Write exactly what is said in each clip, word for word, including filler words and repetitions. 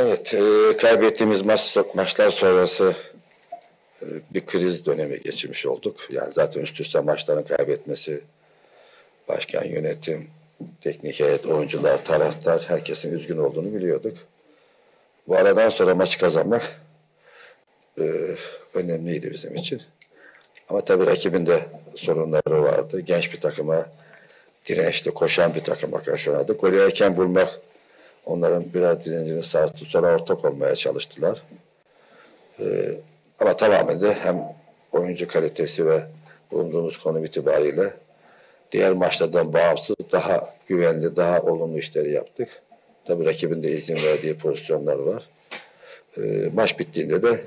Evet, e, kaybettiğimiz maç, maçlar sonrası e, bir kriz dönemi geçirmiş olduk. Yani zaten üst üste maçların kaybetmesi, başkan, yönetim, teknik heyet, oyuncular, taraftar, herkesin üzgün olduğunu biliyorduk. Bu aradan sonra maç kazanmak e, önemliydi bizim için. Ama tabii rakibin de sorunları vardı. Genç bir takıma, dirençli koşan bir takıma karşı oynadık. Golü erken bulmak onların biraz direncini sarstı. Sonra ortak olmaya çalıştılar. Ee, ama tamamen de hem oyuncu kalitesi ve bulunduğumuz konum itibariyle diğer maçlardan bağımsız daha güvenli, daha olumlu işleri yaptık. Tabii rakibin de izin verdiği pozisyonlar var. Ee, maç bittiğinde de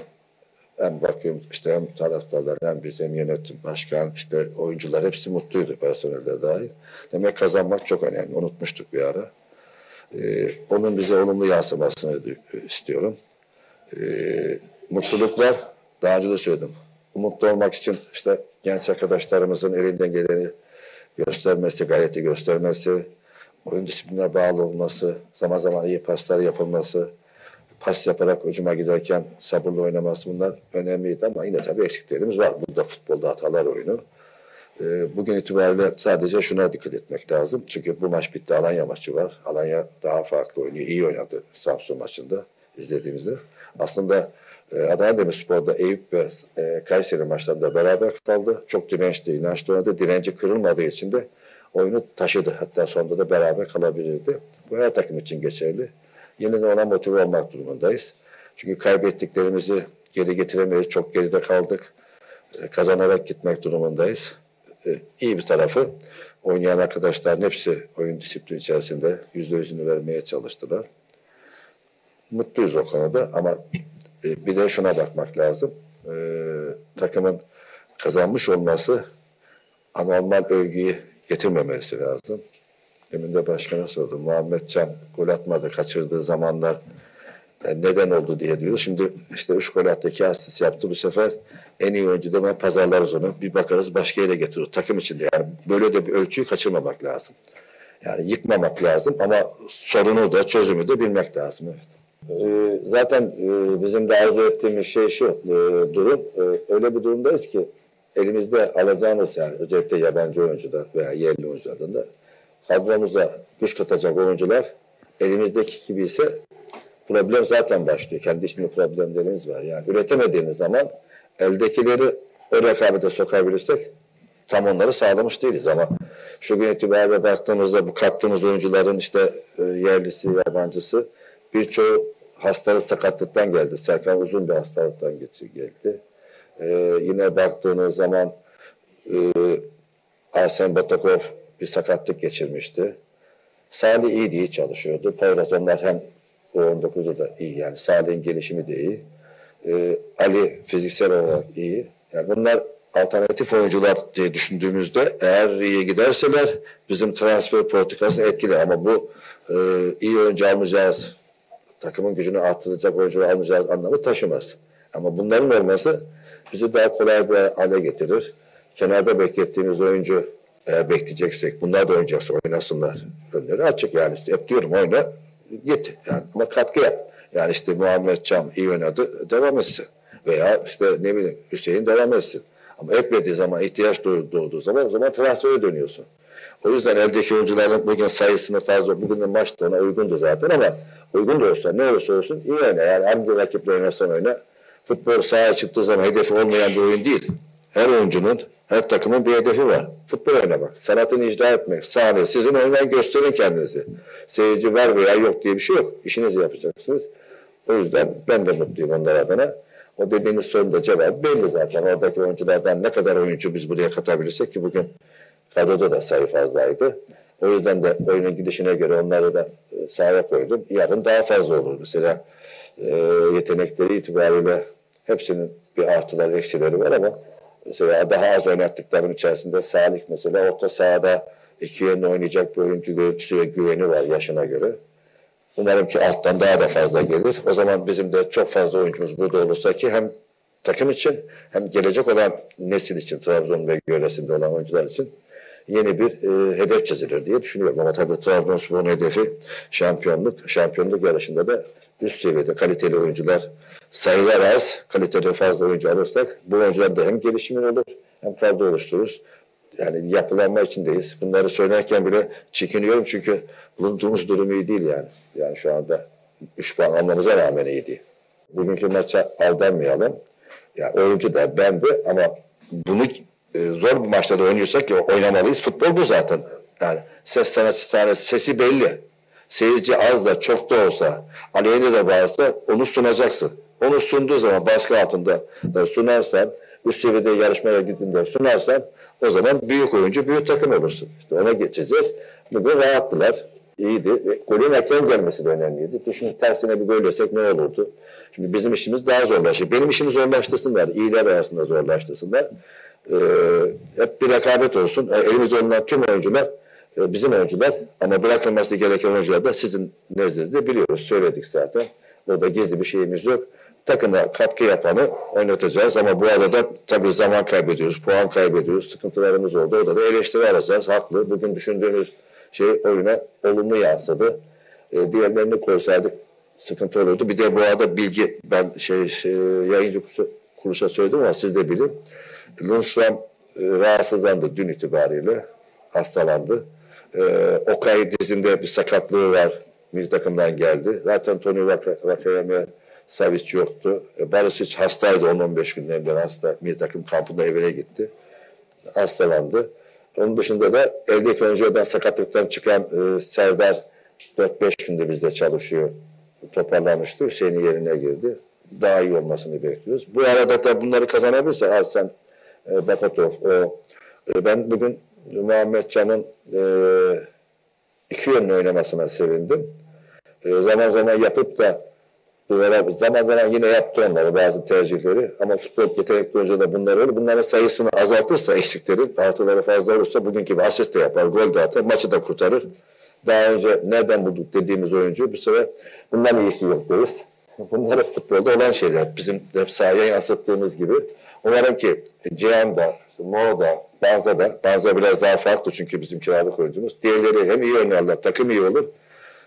hem bakıyorum işte hem taraftarlar hem biz hem yönetim, başkan, işte oyuncular hepsi mutluydu, personelde dahil. Demek kazanmak çok önemli. Unutmuştuk bir ara. Ee, onun bize olumlu yansımasını istiyorum. Ee, mutluluklar, daha önce de söyledim. Umutlu olmak için işte genç arkadaşlarımızın elinden geleni göstermesi, gayreti göstermesi, oyun disiplinine bağlı olması, zaman zaman iyi paslar yapılması, pas yaparak hücuma giderken sabırlı oynaması, bunlar önemliydi ama yine tabii eksiklerimiz var. Bu da futbolda hatalar oyunu. Bugün itibariyle sadece şuna dikkat etmek lazım. Çünkü bu maç bitti. Alanya maçı var. Alanya daha farklı oynuyor. İyi oynadı Samsun maçında izlediğimizde. Aslında Adana Demirspor'da Eyüp ve Kayseri maçlarında beraber kaldı. Çok dirençli, inançlı oynadı. Direnci kırılmadığı için de oyunu taşıdı. Hatta sonunda da beraber kalabilirdi. Bu her takım için geçerli. Yeniden ona motive olmak durumundayız. Çünkü kaybettiklerimizi geri getiremeyiz. Çok geride kaldık. Kazanarak gitmek durumundayız. İyi bir tarafı, oynayan arkadaşların hepsi oyun disiplini içerisinde yüzde yüzünü vermeye çalıştılar. Mutluyuz o konuda ama bir de şuna bakmak lazım. Ee, takımın kazanmış olması anormal övgüyü getirmemesi lazım. Demin de başkana sordum. Muhammed Can gol atmadı, kaçırdığı zamanlar neden oldu diye diyor. Şimdi işte üç gol attı, iki asist yaptı. Bu sefer en iyi oyuncu da ben pazarlarız onu. Bir bakarız başka yere getirir. Takım içinde yani böyle de bir ölçüyü kaçırmamak lazım. Yani yıkmamak lazım ama sorunu da çözümü de bilmek lazım. Evet. Ee, zaten e, bizim de arzu ettiğimiz şey şu e, durum. E, öyle bir durumdayız ki elimizde alacağımız yani özellikle yabancı oyuncular veya yerli oyunculardan da kadromuza güç katacak oyuncular elimizdeki gibi ise problem zaten başlıyor. Kendi içinde problemlerimiz var. Yani üretemediğimiz zaman eldekileri o rekabete sokabilirsek tam onları sağlamış değiliz ama şu gün itibariyle baktığımızda bu kattığımız oyuncuların işte e, yerlisi, yabancısı birçoğu hastalık, sakatlıktan geldi. Serkan uzun bir hastalıktan geldi. E, yine baktığınız zaman e, Arsene Batakov bir sakatlık geçirmişti. Salih iyi diye çalışıyordu. Poyraz onlar hem on dokuzda da iyi yani Salih'in gelişimi de iyi. Ee, Ali fiziksel olarak iyi. Yani bunlar alternatif oyuncular diye düşündüğümüzde eğer iyi giderseler bizim transfer politikasını etkiler ama bu e, iyi oyuncu almayacağız, takımın gücünü arttıracak oyuncu almayacağız anlamı taşımaz. Ama bunların olması bizi daha kolay bir hale getirir. Kenarda beklettiğimiz oyuncu eğer bekleyeceksek bunlar da oynayacaksa oynasınlar. Önleri açık yani işte hep diyorum oyna. Git. Yani ama katkı yap. Yani işte Muhammed Can iyi oynadı. Devam etsin. Veya işte ne bileyim Hüseyin devam etsin. Ama etmediği zaman, ihtiyaç doğduğu zaman o zaman transfere dönüyorsun. O yüzden eldeki oyuncuların bugün sayısını fazla, bugün de maçta ona uygundu zaten ama uygun da olsa ne olursa olsun iyi oyna. Yani hangi rakiple oynasan oyna. Futbol sahaya çıktığı zaman hedefi olmayan bir oyun değil. Her oyuncunun, her takımın bir hedefi var. Futbol oynamak, sanatını icra etmek, sahne. Sizin oynayan gösterin kendinizi. Seyirci var veya yok diye bir şey yok. İşinizi yapacaksınız. O yüzden ben de mutluyum onlar adına. O dediğiniz sorunun da cevabı belli zaten. Oradaki oyunculardan ne kadar oyuncu biz buraya katabilirsek ki bugün kadroda da sayı fazlaydı. O yüzden de oyunun gidişine göre onları da sahaya koydum. Yarın daha fazla olur. Mesela yetenekleri itibariyle hepsinin bir artıları, eksileri var ama mesela daha az oynattıklarım içerisinde Salih mesela orta sahada iki yönlü oynayacak bir oyuncu görüntüsü ve güveni var yaşına göre. Umarım ki alttan daha da fazla gelir. O zaman bizim de çok fazla oyuncumuz burada olursa ki hem takım için hem gelecek olan nesil için Trabzon ve yöresinde olan oyuncular için yeni bir e, hedef çizilir diye düşünüyorum. Ama tabii Trabzonspor'un hedefi şampiyonluk. Şampiyonluk yarışında da üst seviyede kaliteli oyuncular, sayılar az, kaliteli fazla oyuncu alırsak bu oyuncular da hem gelişimin olur hem kadro oluştururuz. Yani yapılanma içindeyiz. Bunları söylerken bile çekiniyorum çünkü bulunduğumuz durum iyi değil yani. Yani şu anda üç puan almanıza rağmen iyi değil. Bugünkü maça aldanmayalım. Yani oyuncu da ben de ama bunu e, zor bir maçta da oynuyorsak ki oynamalıyız. Futbol bu zaten. Yani ses sanatçı sahnesi, sesi belli. Seyirci az da çok da olsa, aleyhine de bağırsa onu sunacaksın. Onu sunduğu zaman baskı altında da sunarsan, üst seviyede yarışmaya gittiğinde sunarsan o zaman büyük oyuncu, büyük takım olursun. İşte ona geçeceğiz. Bugün rahattılar. İyiydi. Golün erken gelmesi de önemliydi. Düşünün tersine bir gol yesek ne olurdu? Şimdi bizim işimiz daha zorlaşır. Benim işimi zorlaştırsınlar. İyiler arasında zorlaştırsınlar. Ee, hep bir rekabet olsun. Elimizde olan tüm oyuncular bizim oyuncular ama bırakılması gereken oyuncular da sizin nezdinizde biliyoruz. Söyledik zaten. Burada gizli bir şeyimiz yok. Takımda katkı yapanı oynatacağız ama bu arada tabii zaman kaybediyoruz, puan kaybediyoruz. Sıkıntılarımız oldu. Orada da eleştiri alacağız. Haklı. Bugün düşündüğünüz şey oyuna olumlu yansıdı. E, diğerlerini koysaydık sıkıntı olurdu. Bir de bu arada bilgi, ben şey, şey yayıncı kuruluşa söyledim ama siz de bilin. Lundstram e, rahatsızlandı dün itibariyle. Hastalandı. E, Okay dizinde bir sakatlığı var. Milli takımdan geldi. Zaten Tony Vakayeme Savic yoktu. E, Barisic hastaydı on on beş günden beri hasta. Milli takım kampında evine gitti. Hastalandı. Onun dışında da eldeki oyuncudan sakatlıktan çıkan e, Serdar dört beş günde bizde çalışıyor. Toparlanmıştı. Hüseyin'in yerine girdi. Daha iyi olmasını bekliyoruz. Bu arada da bunları kazanabilirse Arsene e, Batakov o. E, ben bugün Muhammed Can'ın e, iki yönlü oynamasına sevindim. E, zaman zaman yapıp da duvara, zaman zaman yine yaptı onları bazı tercihleri ama futbol yetenekli oyuncu da bunlar öyle. Bunların sayısını azaltırsa eksikleri, artıları fazla olursa bugünkü gibi asist de yapar, gol de atar, maçı da kurtarır. Daha önce nereden bulduk dediğimiz oyuncu bu sefer bundan iyisi yok deriz. Bunlar hep futbolda olan şeyler. Bizim hep sahaya yansıttığımız gibi. Umarım ki Cihan da, Moğol da, Banza da, Banza biraz daha farklı çünkü bizim kiralık oyuncumuz. Diğerleri hem iyi oynarlar, takım iyi olur.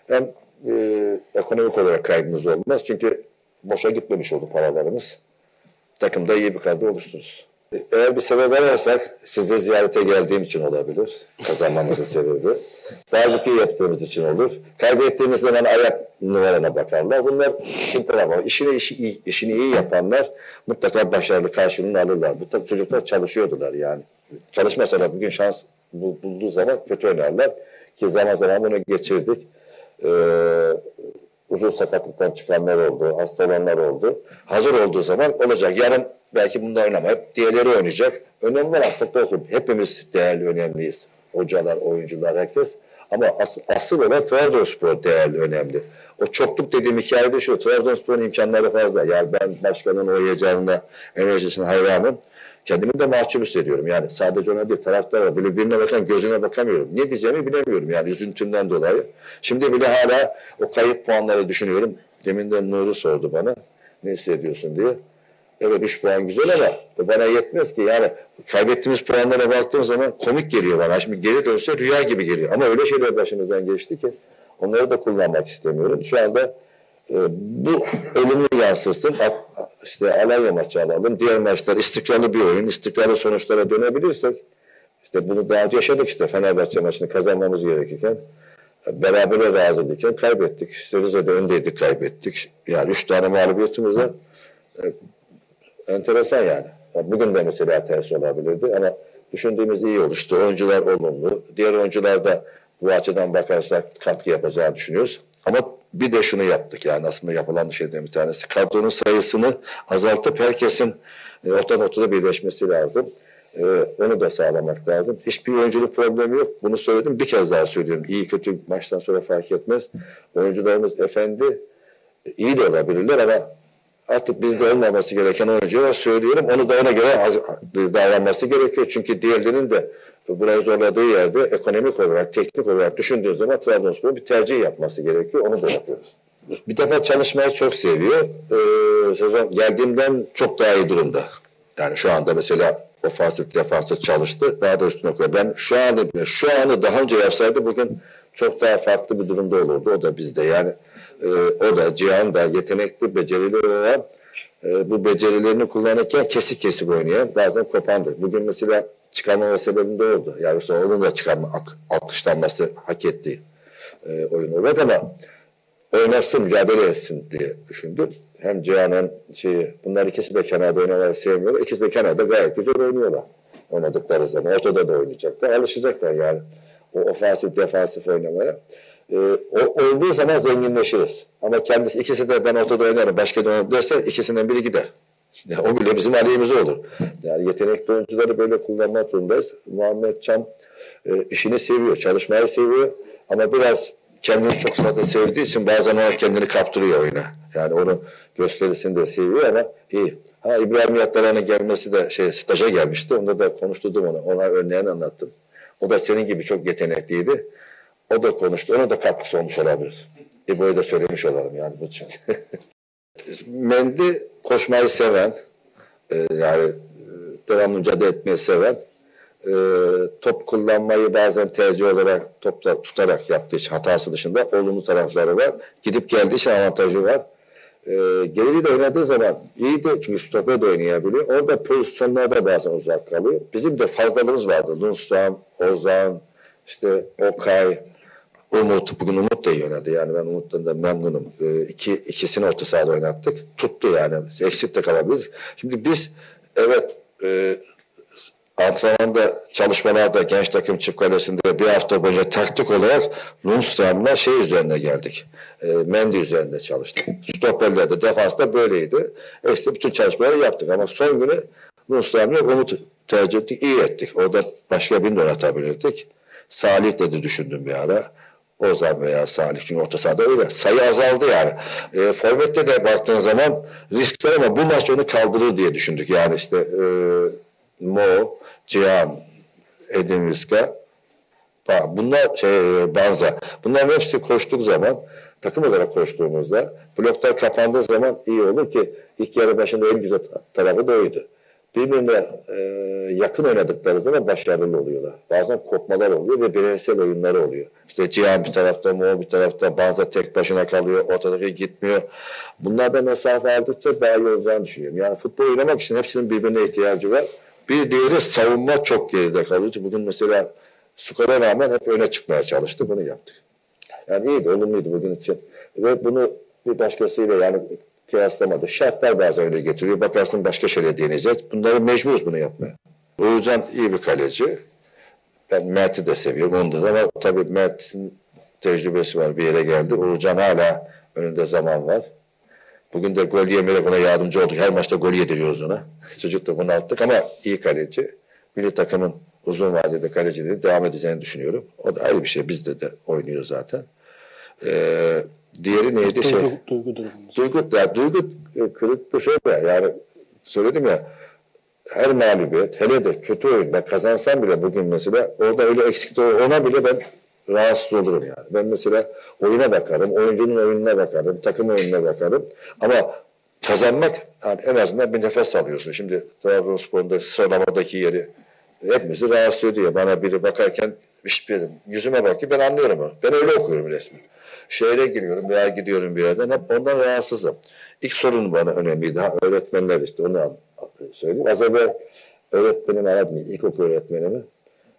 Hem Ee, ekonomik olarak kaybımız olmaz. Çünkü boşa gitmemiş oldu paralarımız. Takımda iyi bir kadro oluştururuz. Eğer bir sebep ararsak size ziyarete geldiğim için olabilir. Kazanmamızın sebebi. Darbukeyi yaptığımız için olur. Kaybettiğimiz zaman ayak numarana bakarlar. Bunlar işin tarafı. İşini, işi, işini iyi yapanlar mutlaka başarılı karşılığını alırlar. Mutlaka çocuklar çalışıyordular yani. Çalışmasalar bugün şans bulduğu zaman kötü oynarlar. Ki zaman zaman bunu geçirdik. Ee, uzun sakatlıktan çıkanlar oldu, hasta olanlar oldu. Hazır olduğu zaman olacak. Yarın belki bunda oynamayıp diğerleri oynayacak. Önemli olan futbolcu. Hepimiz değerli, önemliyiz. Hocalar, oyuncular, herkes. Ama as asıl olan Trabzonspor değerli, önemli. O çokluk dediğim hikayede şu, Trabzonspor'un imkanları fazla. Yani ben başkanın o heyecanına, enerjisine hayranım. Kendimi de mahcup hissediyorum. Yani sadece ona değil, taraftara böyle birine bakan gözüne bakamıyorum. Ne diyeceğimi bilemiyorum yani üzüntümden dolayı. Şimdi bile hala o kayıp puanları düşünüyorum. Demin de Nuri sordu bana. Ne hissediyorsun diye. Evet üç puan güzel ama bana yetmez ki. Yani kaybettiğimiz puanlara baktığım zaman komik geliyor bana. Şimdi geri dönse rüya gibi geliyor. Ama öyle şeyler başımızdan geçti ki onları da kullanmak istemiyorum. Şu anda Ee, bu ölümü yansıtsın, işte Alanya maçı alalım, diğer maçlar istikrarlı bir oyun, istikrarlı sonuçlara dönebilirsek, işte bunu daha önce yaşadık işte Fenerbahçe maçını kazanmamız gerekirken, berabere razı iken kaybettik, işte Rize'de öndeydik kaybettik, yani üç tane mağlubiyetimiz var, ee, enteresan yani. yani. Bugün de mesela tersi olabilirdi ama düşündüğümüz iyi oluştu, oyuncular olumlu, diğer oyuncular da bu açıdan bakarsak katkı yapacağını düşünüyoruz ama bir de şunu yaptık yani aslında yapılan şeyden bir tanesi. Kadronun sayısını azaltıp herkesin orta noktada birleşmesi lazım. Ee, onu da sağlamak lazım. Hiçbir oyunculuk problemi yok. Bunu söyledim bir kez daha söylüyorum. İyi kötü maçtan sonra fark etmez. Oyuncularımız efendi iyi de olabilirler ama artık bizde olmaması gereken oyuncuya söylüyorum. Onu da ona göre davranması gerekiyor. Çünkü diğerlerinin de burayı zorladığı yerde ekonomik olarak, teknik olarak düşündüğü zaman Trabzonspor'un bir tercih yapması gerekiyor. Onu da yapıyoruz. Bir defa çalışmayı çok seviyor. Ee, sezon geldiğimden çok daha iyi durumda. Yani şu anda mesela ofansif defansı çalıştı. Daha da üstüne koydu. Ben şu anı, şu anı daha önce yapsaydı bugün çok daha farklı bir durumda olurdu. O da bizde yani. E, o da Cihan da yetenekli, becerili olan, e, bu becerilerini kullanırken kesik kesik oynayan, bazen kopandı. Bugün mesela çıkarmama sebebinde oldu. Yani sonra onun da çıkarma alkışlanması hak ettiği e, oyun oldu ama oynasın, mücadele etsin diye düşündüm. Hem Cihan'ın şeyi, bunlar ikisi de kenarda oynamayı sevmiyorlar. İkisi de kenarda gayet güzel oynuyorlar. Oynadıkları zaman ortada da oynayacaklar. Alışacaklar yani o ofansif defansif oynamaya. Ee, o, olduğu zaman zenginleşiriz. Ama kendisi, ikisi de ben ortada oynarım, başka da oynarım derse ikisinden biri gider. Yani o bile bizim aleyhimize olur. Yani yetenekli oyuncuları böyle kullanmak zorundayız. Muhammed Can e, işini seviyor, çalışmayı seviyor. Ama biraz kendini çok fazla sevdiği için bazen o kendini kaptırıyor oyuna. Yani onun gösterisini de seviyor ama iyi. Ha, İbrahim Yatlar'ın gelmesi de şey, staja gelmişti. Onda da konuşturdum ona. Ona örneğini anlattım. O da senin gibi çok yetenekliydi. O da konuştu. Ona da katkısı olmuş olabilir. İbo'yu da söylemiş olalım yani bu çünkü. Mendi koşmayı seven, e, yani devamlı mücadele etmeyi seven, e, top kullanmayı bazen tercih olarak topla tutarak yaptığı için hatası dışında olumlu tarafları var. Gidip geldiği için avantajı var. E, Gerili de oynadığı zaman iyi de çünkü stoper de oynayabiliyor. Orada pozisyonlarda bazen uzak kalıyor. Bizim de fazlalığımız vardı. Lundstram, Ozan, işte Okay, Umut, bugün Umut da iyi oynadı. Yani ben Umut'tan da memnunum. E, iki, ikisini orta sahada oynattık. Tuttu yani. Eksik de kalabilir. Şimdi biz evet e, antrenmanda, çalışmalarda genç takım çift kalesinde bir hafta boyunca taktik olarak Lundstram'la şey üzerine geldik. E, Mendi üzerinde çalıştık. Stoperlerde, defansta böyleydi. Eksik bütün çalışmaları yaptık ama son günü Lundstram'la Umut tercih ettik. İyi ettik. Orada başka birini oynatabilirdik. Salih dedi düşündüm bir ara. Ozan veya Salih. Çünkü orta sahada öyle. Sayı azaldı yani. E, Forvet'te de baktığın zaman risk var ama bu maç onu kaldırır diye düşündük. Yani işte e, Moğol, Cihan, Edin Riska, bunlar şey, Banza. Bunların hepsi koştuğu zaman, takım olarak koştuğumuzda, bloklar kapandığı zaman iyi olur ki ilk yarı başında en güzel tarafı da oydu. Birbirine e, yakın oynadıkları zaman başarılı oluyorlar. Bazen kopmalar oluyor ve bireysel oyunları oluyor. İşte Cihan bir tarafta, Moğol bir tarafta, Banza tek başına kalıyor, ortadaki gitmiyor. Bunlar da mesafe aldıkça daha iyi olacağını düşünüyorum. Yani futbol oynamak için hepsinin birbirine ihtiyacı var. Bir diğeri savunma çok geride kalıyor. Bugün mesela skora rağmen hep öne çıkmaya çalıştı, bunu yaptık. Yani iyiydi, olumluydu bugün için. Ve bunu bir başkasıyla yani... kıyaslamadı. Şartlar bazen öyle getiriyor. Bakarsın başka şeyle deneyeceğiz. Bunları mecburuz bunu yapmaya. Uğurcan iyi bir kaleci. Ben Mert'i de seviyorum. Ondan ama tabii Mert'in tecrübesi var. Bir yere geldi. Uğurcan hala önünde zaman var. Bugün de gol yemeyerek ona yardımcı olduk. Her maçta gol yediriyoruz ona. Çocuk da bunu attık ama iyi kaleci. Milli takımın uzun vadede kaleciliği devam edeceğini düşünüyorum. O da ayrı bir şey. Bizde de oynuyor zaten. Eee Diğeri neydi? Duygu, şey, duygu, duygu, ya, duygu kırıklığı şöyle yani söyledim ya her mağlubiyet hele de kötü oyun ben kazansam bile bugün mesela orada öyle eksikti ona bile ben rahatsız olurum yani. Ben mesela oyuna bakarım, oyuncunun oyununa bakarım, takım oyununa bakarım ama kazanmak yani en azından bir nefes alıyorsun. Şimdi Trabzonspor'da sıralamadaki yeri hepimizi rahatsız ediyor. Bana biri bakarken hiçbirim, yüzüme bakıyor ben anlıyorum onu. Ben öyle okuyorum resmi. Şehre giriyorum veya gidiyorum bir yerden hep ondan rahatsızım. İlk sorun bana önemliydi. Ha, öğretmenler işte onu söyleyeyim. Az evvel öğretmenimi aradım. İlkokul öğretmenimi.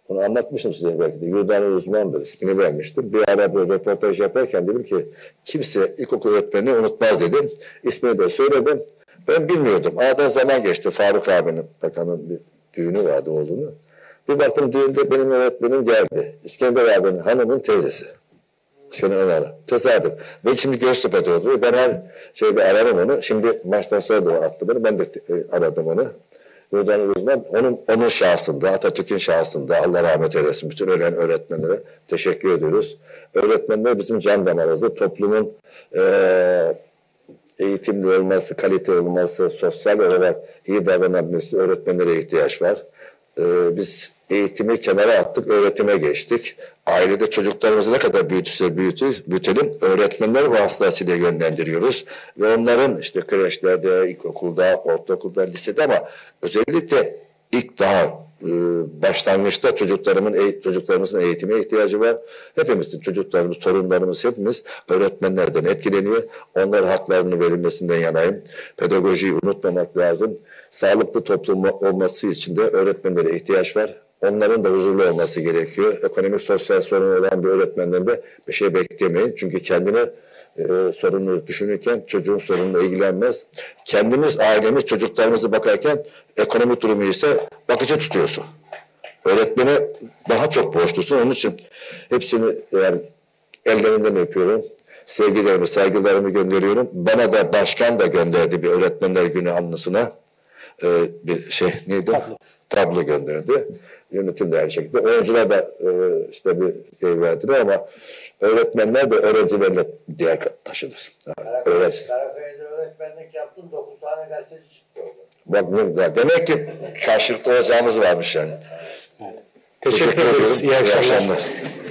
Onu anlatmıştım size belki de. Yurdan uzmandır. İsmini vermiştim. Bir ara böyle röportaj yaparken dedim ki kimse ilkokul öğretmenini unutmaz dedim. İsmini de söyledim. Ben bilmiyordum. Aradan zaman geçti. Faruk abinin bakanın bir düğünü vardı oğlunu. Bir baktım düğünde benim öğretmenim geldi. İskender abinin hanımın teyzesi. Şunu önerim. Tesadüf. Ve şimdi Göztepe'de oluyor. Ben her şeyde ararım onu. Şimdi maçtan sonra da o attı beni. Ben de aradım onu. Buradan uzman. Onun, onun şahsında, Atatürk'ün şahsında Allah rahmet eylesin. Bütün ölen öğretmenlere teşekkür ediyoruz. Öğretmenler bizim can damarımızdır. Toplumun e, eğitimli olması, kalite olması, sosyal olarak iyi davranabilmesi öğretmenlere ihtiyaç var. E, biz eğitimi kenara attık, öğretime geçtik. Ailede çocuklarımızı ne kadar büyütürse büyütür, büyütelim, öğretmenler vasıtasıyla yönlendiriyoruz. Ve onların işte kreşlerde, ilkokulda, ortaokulda, lisede ama özellikle ilk daha başlangıçta çocuklarımın çocuklarımızın eğitime ihtiyacı var. Hepimizin çocuklarımız, torunlarımız hepimiz öğretmenlerden etkileniyor. Onlara haklarının verilmesinden yanayım. Pedagojiyi unutmamak lazım. Sağlıklı toplum olması için de öğretmenlere ihtiyaç var. Onların da huzurlu olması gerekiyor. Ekonomik, sosyal sorun olan bir öğretmenden de bir şey beklemeyin. Çünkü kendine Ee, sorunu düşünürken çocuğun sorununa ilgilenmez. Kendimiz, ailemiz, çocuklarımızı bakarken ekonomik durumu ise bakıcı tutuyorsun. Öğretmene daha çok borçlusun. Onun için hepsini yani ellerinden öpüyorum. Sevgilerimi, saygılarımı gönderiyorum. Bana da başkan da gönderdi bir öğretmenler günü anısına. Ee, bir şey neydi? Tablo, Tablo gönderdi. Yönetim de aynı şekilde. Oyuncular da e, işte bir şey verdiler ama öğretmenler de öğrencilerle diğer taşıdır. Öğrenci. Karaköy'de öğretmenlik yaptım. Dokuz tane gazeteci çıktı. Bak ne demek ki karşılıklı olacağımız varmış yani. Teşekkür ederiz. İyi akşamlar. İyi akşamlar.